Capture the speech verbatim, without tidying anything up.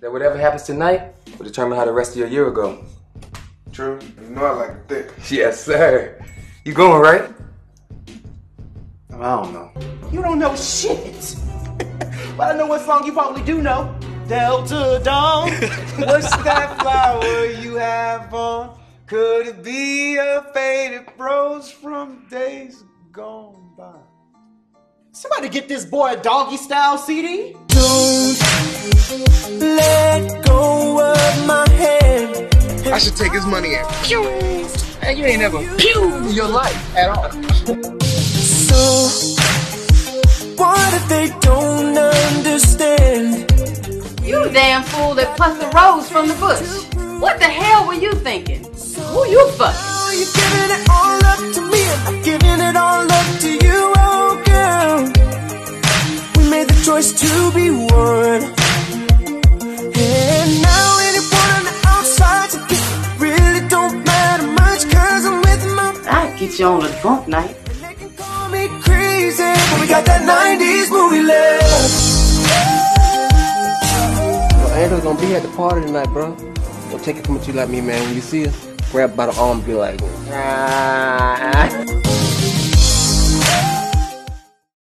that whatever happens tonight will determine how the rest of your year will go. True. You know I like it thick. Yes, sir. You going, right? I don't know. You don't know shit. But I know what song you probably do know. Delta Dawn. What's that flower you have on? Could it be a faded rose from days gone by? Somebody get this boy a Doggy Style C D. Don't let go of my head. I should take his money and pew. And you ain't never pew in your life at all. So, what if they don't understand? You damn fool that plucked the rose from the bush. What the hell were you thinking? Who you fucking? Oh, you're giving it all up to me. I'm giving it all up to you, oh girl. We made the choice to be one. And now anyone on the outside really don't matter much, cause I'm with my... I'd get you on a drunk night. They can call me crazy, but we got that nineties movie left. Yo, Andrew's gonna be at the party tonight, bro. Don't take it from a dude like me, man. When you see us, grab by the arm and be like, ah.